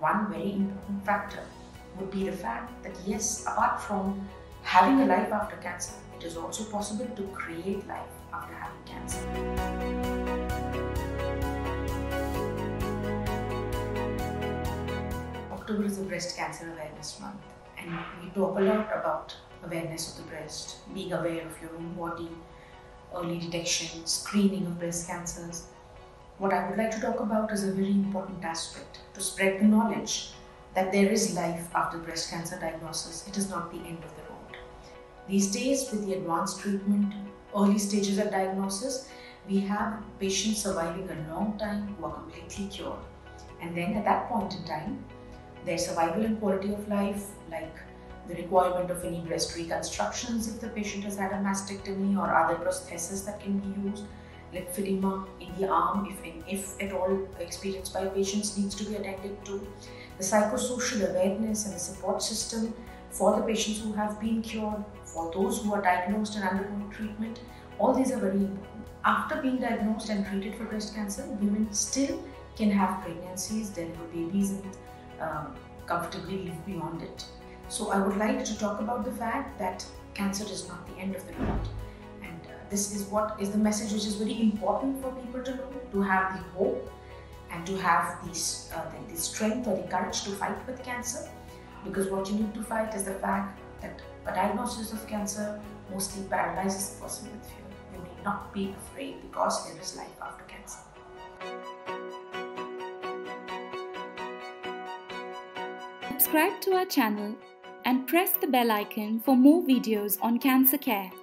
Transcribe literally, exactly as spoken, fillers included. One very important factor would be the fact that yes, apart from having a life after cancer, it is also possible to create life after having cancer. October is a Breast Cancer Awareness Month, and we talk a lot about awareness of the breast, being aware of your own body, early detection, screening of breast cancers. What I would like to talk about is a very important aspect, to spread the knowledge that there is life after breast cancer diagnosis. It is not the end of the road. These days, with the advanced treatment, early stages of diagnosis, we have patients surviving a long time who are completely cured, and then at that point in time, their survival and quality of life, like the requirement of any breast reconstructions if the patient has had a mastectomy, or other prostheses that can be used, lymphedema in the arm if, if at all experienced by patients, needs to be attended to. The psychosocial awareness and the support system for the patients who have been cured, for those who are diagnosed and undergoing treatment, all these are very important. After being diagnosed and treated for breast cancer, women still can have pregnancies, deliver babies, and Um, comfortably live beyond it. So I would like to talk about the fact that cancer is not the end of the road, and uh, this is what is the message which is very important for people to know, to have the hope and to have this, uh, the, the strength or the courage to fight with cancer, because what you need to fight is the fact that a diagnosis of cancer mostly paralyzes the person with fear. You need not be afraid, because there is life after cancer. Subscribe to our channel and press the bell icon for more videos on cancer care.